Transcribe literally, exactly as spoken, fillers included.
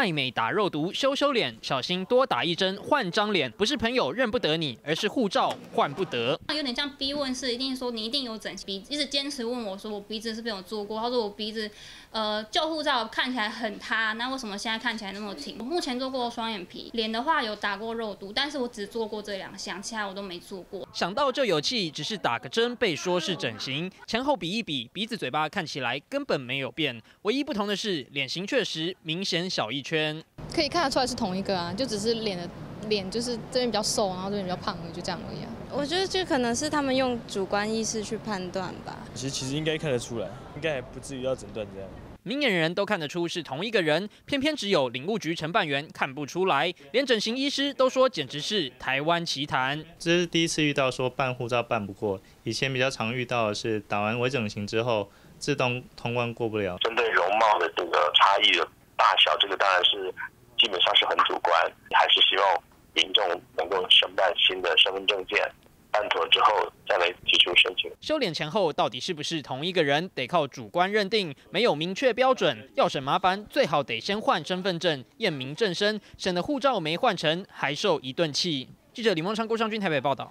爱美打肉毒，羞羞脸，小心多打一针换张脸，不是朋友认不得你，而是护照换不得。有点像逼问是一定说你一定有整鼻，一直坚持问我说我鼻子是不是有做过，他说我鼻子呃旧护照看起来很塌，那为什么现在看起来那么挺？我目前做过双眼皮，脸的话有打过肉毒，但是我只做过这两项，其他我都没做过。想到就有气，只是打个针被说是整形，前后比一比，鼻子嘴巴看起来根本没有变，唯一不同的是脸型确实明显小一圈，可以看得出来是同一个啊，就只是脸的脸就是这边比较瘦，然后这边比较胖，就这样而已啊。我觉得这可能是他们用主观意识去判断吧。其实其实应该看得出来，应该还不至于要诊断这样。明眼人都看得出是同一个人，偏偏只有领务局承办员看不出来，连整形医师都说简直是台湾奇谈。这是第一次遇到说办护照办不过，以前比较常遇到的是打完微整形之后自动通关过不了。针对容貌的这个差异的大小，这个当然是基本上是很主观，还是希望民众能够申办新的身份证件。办妥之后再来提出申请。修脸前后到底是不是同一个人，得靠主观认定，没有明确标准。要省麻烦，最好得先换身份证，验明正身，省得护照没换成，还受一顿气。记者李梦昌、郭尚君台北报道。